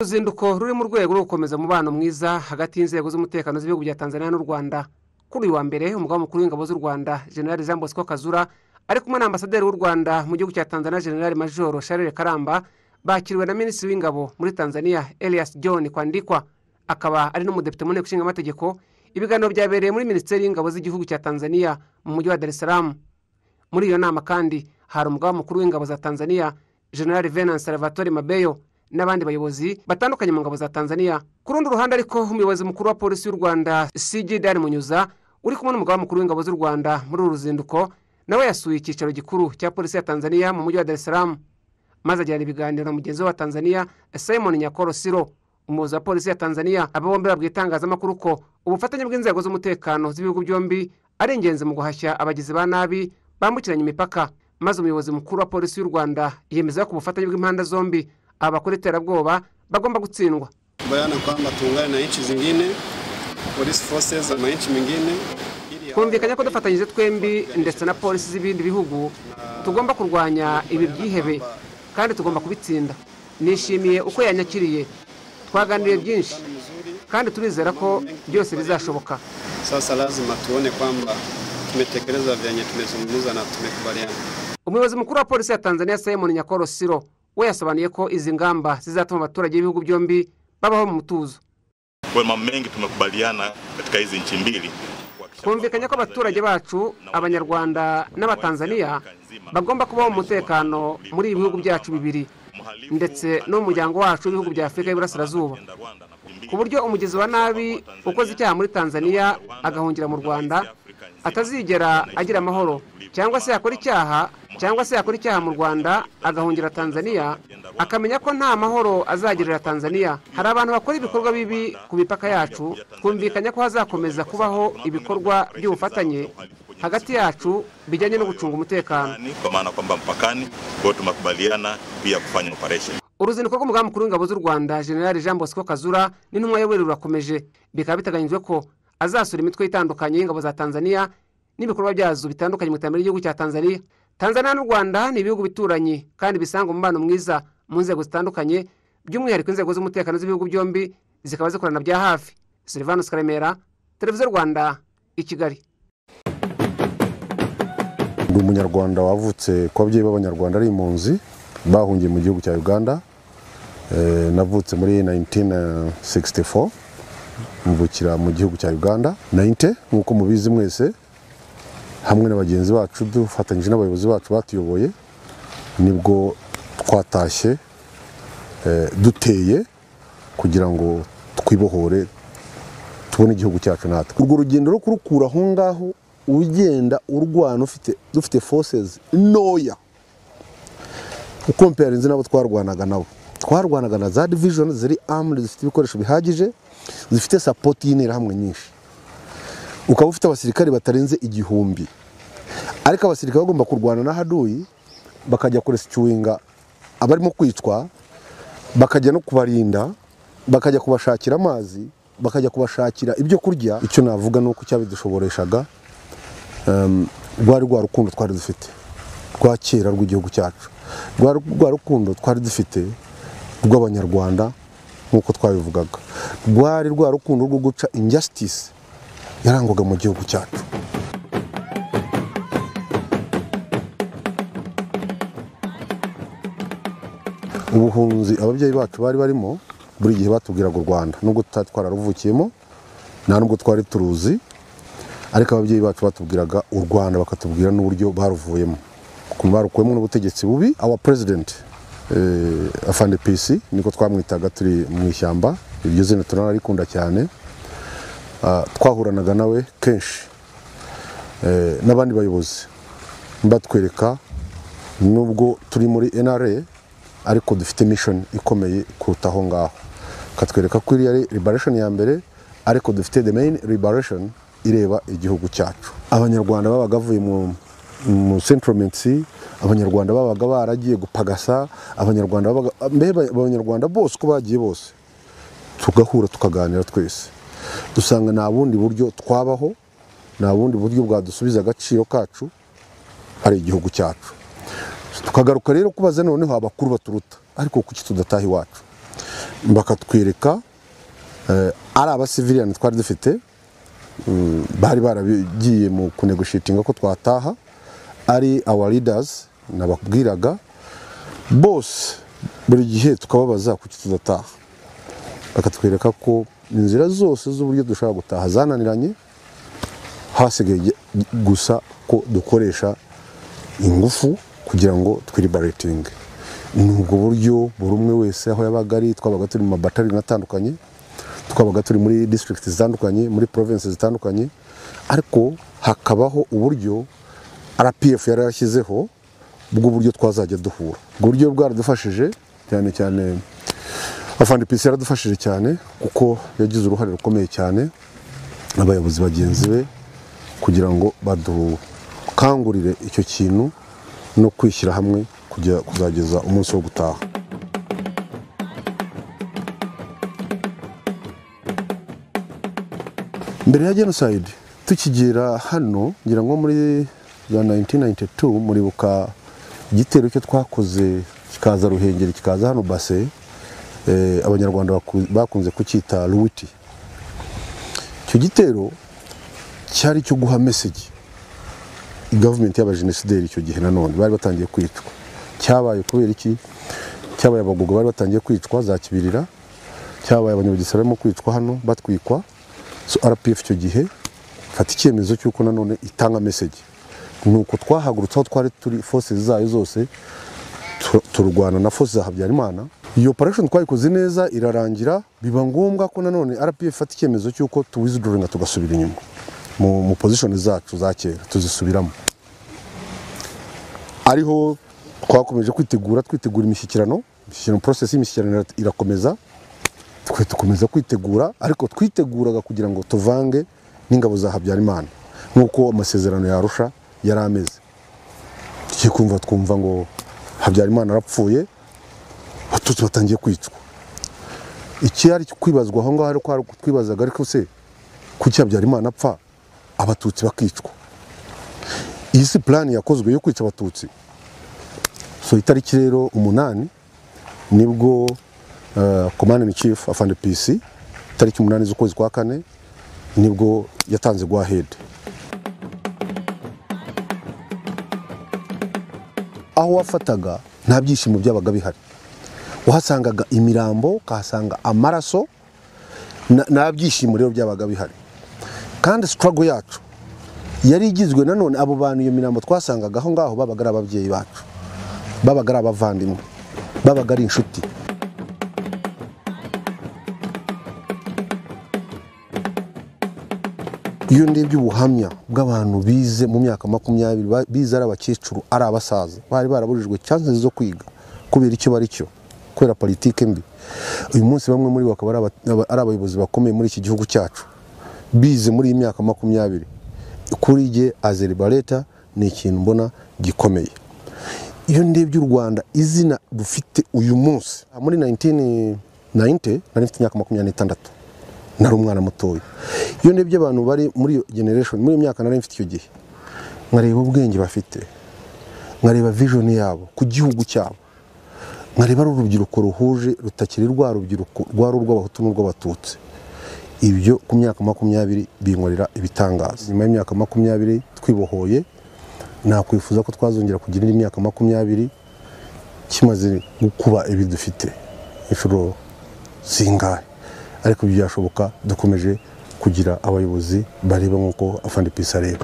Uruzinduko ruri mu rwego rwo gukomeza mubano mwiza hagati y'inzego z'umutekano z'ibihugu bya Tanzania n'u Rwanda. Kuri uyu wa mbere umugaba mukuru w'ingabo z'u Rwanda General Jean Bosco Kazura ari kumwe na ambasaderi w'u Rwanda mu gihugu cya Tanzania General Major Charles Karamba bakiriwe na Minisitiri w'ingabo muri Tanzania Elias John Kwandikwa, akaba ari n'umudepite munene kushinga amategeko. Ibiganiro byabereye muri Minisiteri y'ingabo z'igihugu cya Tanzania mu mujyi wa Dar es Salaam. Muri iyo nama kandi hari umugaba mukuru w'ingabo za Tanzania Generali Venant Salvatore Mabeyo n'abandi bayobozi batandukanye mu ngabo za Tanzania. Ku rundi ruhande ariko umuyobozi mukuru wa polisi y'u Rwanda CJ Daniel Munyuza uri kumwe n'umugaba mukuru w'ingabo z'u Rwanda muri uruzinduko, nawe yasuye icyicaro gikuru cya polisi ya Tanzania mu mujyi wa Dar es Salaam, maze ajyana ibiganiro na mugenzi wa Tanzania Simon Nyakororo Siro, umuyobozi wa polisi ya Tanzania. Ababombe babwitangazamakuru ko ubufatanye bw'inzego z'umutekano z'ibihugu byombi ari ingenzi mu guhashya abagizi ba nabi bambukiranya imipaka, maze umuyobozi mukuru wa polisi y'u Rwanda yemeza ko ubufatanye bw'impanda zombi abakora iterabwoba bagomba gutsindwa. Bayana kwamba tungane na inchi zingine, police forces na inchi mingine. Kumvikanya ko dufatanyije twembi ndetse na polisi z'ibindi bihugu tugomba kurwanya ibi byihebe kandi tugomba kubitsinda. Nishimiye uko yanyakiriye, twaganiriye byinshi kandi turizera ko byose bizashoboka. Sasa lazima tuone kwamba tumetekeleza byanye tumezungumza na tumekubaliana. Umuyobozi mukuru wa polisi ya Tanzania Simon Nyakororo Siro we yasobanuye ko izi ngamba zizatuma abaturage b'ibihugu byombi babaho mu mutuzo. Wema mengi tumekubaliana katika hizi nchi mbili. Kumvikanya ko abaturage bacu Abanyarwanda n'Abatanzania bagomba kubaho mu mutekano muri ibihugu byacu bibiri ndetse no mu muryango wacu w'ibihugu bya Afrika y'Iburasirazuba. Ku buryo umugizi wa nabi ukoze icyaha muri Tanzania agahungira mu Rwanda atazigera agira amahoro, cyangwa se yakora icyaha mu Rwanda agahungira Tanzania akamenya ko nta mahoro azagirira Tanzania. Hari abantu bakora ibikorwa bibi ku mipaka yacu. Kumvikanya ko hazakomeza kubaho ibikorwa by'ubufatanye hagati yacu bijyanye no gucunga umutekano, kwa maana kwamba mpakani kwa tumakubaliana pia kufanya operation. Uruzinduko rw'umugaba mukuru w'ingabo z'u Rwanda General Jean Bosco Kazura ni n'umwe yoberera urakomeje, bikaba bitaganyijwe ko azasura imitwe itandukanye y'ingabo za Tanzania n'ibikorwa byazo bitandukanye mu iterambere ry'igihugu cya Tanzania. Tanzania n'u Rwanda ni ibihugu bituranye kandi bisanga umubano mwiza mu nzego zitandukanye, by'umwihariko inzego z'umutekano z'ibihugu byombi zikaba zikorana bya hafi. Sylvain Scaremera, Televiziyo Rwanda i Kigali. Umunyarwanda wavutse kwa byeyi b'Abanyarwanda ari impunzi bahungiye mu gihugu cya Uganda. Navutse muri 1964 mvukira mu gihugu cya Uganda. Nkuko mubizi mwese hamwe n'abagenzi bacu dufatanyije n'abayobozi bacu batuyoboye nibwo twatashe duteye kugira ngo twibohore tubone igihugu cyacu natwe. Urwo rugendo rwo kurukura aho ngaho ugenda urwana ufite dufite forces noya ukomparinze nabo twarwanaga na za division ziri armed, zifite ibikoresho bihagije, zifite support y'interahamwe nyinshi. Ukaba ufite abasirikare batarenze 1,000, ariko abasirikare bagomba kurwana na haduyi bakajya kurecyuinga abarimo kwicwa, bakajya no kubarinda, bakajya kubashakira amazi, bakajya kubashakira ibyo kurya. Icyo navuga nuko cyabidushoboreshaga rwa rukundo twari dufite rwa kera rw'igihugu cyacu, rwa rukundo twari dufite rw'Abanyarwanda nkuko twabivugaga, rwa rukundo rwo guca injustice yarangoga mu gihugu cyacu. Ubuhunzi ababyeyi bacu bari barimo buri gihe batubwiraga u Rwanda, nubwo twararuvukiyemo nta nubwo twari turuzi, ariko ababyeyi bacu batubwiraga u Rwanda bakatubwira n'uburyo baruvuyemo, barukuyemo n'ubutegetsi bubi. Our president afande PC niko twamwitaga turi mu ishyamba, ibyo zina tunarikunda cyane. Twahuranaga nawe kenshi n'abandi bayobozi batwereka nubwo turi muri NRA ariko dufite mission ikomeye kurutaho ngaho. Katwereka ko iri liberation ya mbere ariko dufite the main liberation ireba igihugu cyacu. Abanyarwanda babaga bavuye mu settlement, Abanyarwanda babaga baragiye gupagasa, Abanyarwanda babaga mbeba Abanyarwanda bose ko bagiye bose tugahura tukaganira twese dusanga na bundi buryo twabaho, na bundi buryo bwadusubiza agaciro kacu ari igihugu cyacu. Tukagaruka rero kubaza noneho abakuru baturuta ariko kuki tudatahi wacu. bakatwereka ari aba civilian twari dufite bari baragiye mu kunegotiating ko twataha ari our leaders nabakubwiraga bose buri gihe tukababaza kuki tudataha bakatwereka ko inzira zose z'uburyo dushaka gutaha zananiranye hasigaye gusa ko dukoresha ingufu kugira ngo twiliberating n'ubwo buryo burumwe wese aho yabaga ari twabaga turi mu batari natandukanye twabaga turi muri districts zitandukanye muri provinces zitandukanye ariko hakabaho uburyo RPF yarashyizeho bwo buryo twazajya duhura buryo bwaradufashije cyane cyane afande PC yaradufashije cyane kuko yagize uruhare rukomeye cyane abayobozi bagenzi be kugira ngo badukangurire icyo kintu no kwishyira hamwe kujya kuzageza umunsi wo gutaha. Mbere ya genocide tukigera hano ngira ngo muri 1992 muribuka igitero cyo twakoze kikaza Ruhengeri kikaza hano base abanyarwanda bakunze kucyita Ruwiti. Icyo gitero cyari cyo guha message government y'abajenosideri icyo gihe nanone bari batangiye kwitwa cyabaye kubera iki cyabaye abagogo bari batangiye kwitwa za kibirira cyabaye abanyabugisara mu kwitwa hano batwikwa so RPF icyo gihe fata icyemezo cyuko nanone itanga message nuko twahagurutse aho twari turi forces zayo zose turwana na forces za Habyarimana iyo operation twayikoze neza irarangira biba ngombwa ko nanone RPF fata icyemezo cyuko tuwithdrawinga tugasubira inyuma mu position zacu za kera tuzisubiramo ariho twakomeje kwitegura imishyikirano process y'imishyikirano irakomeza twe tukomeza kwitegura ariko twiteguraga kugira ngo tuvange n'ingabo za Habyarimana nkuko amasezerano yarusha yarameze kikumva twumva ngo Habyarimana arapfuye batutsi batangiye kwitwa iki ari kwibazwa aho ngaho ari kwibazaga ariko se kuki Habyarimana apfa abatutsi bakicwa iyi si plan yakozwe yo kwica abatutsi so itariki rero 8 nibwo command in chief afande PC itariki 8 z'ukwezi kwa 4 nibwo yatanze gwa head aho wafataga nta byishimo byabaga bihari uhasangaga imirambo kasanga amaraso nta byishimo rero byabaga bihari kandi struggle yacu yari igizwe nanone abo bantu iyo mirambo twasangaga aho ngaho babagara ababyeyi bacu babagara abavandimwe babagara inshuti iyo ndebye ubuhamya bw'abantu bize mu myaka 20 bize ari abakecuru ari abasaza bari barabujijwe chances zo kwiga kubera icyo bari cyo kwera politike mbi uyu munsi bamwe muri bakaba ari abayobozi bakomeye muri iki gihugu cyacu bize muri imyaka 20 kuri je azeribaleta ni ikintu mbona gikomeye iyo ndebye u Rwanda izina dufite uyu munsi muri 1990 nari mfite imyaka 26 nari umwana mutoya iyo ndebye abantu bari muri generation muri imyaka nari mfite iyo gihe ngareba ubwenge bafite ngareba vision yabo ku gihugu cyabo ngareba urubyiruko ruhuje rutakiri rwa rubyiruko rwa rw'abahutu n'urw'abatutsi ibyo ku myaka 20 binkorera ibitangaza nyuma y'imyaka 20 twibohoye nakwifuza ko twazongera kugira imyaka 20 kimaze gukuba ibidufite ifuro zingahe ariko byashoboka dukomeje kugira abayobozi bareba nkuko afande pisa reba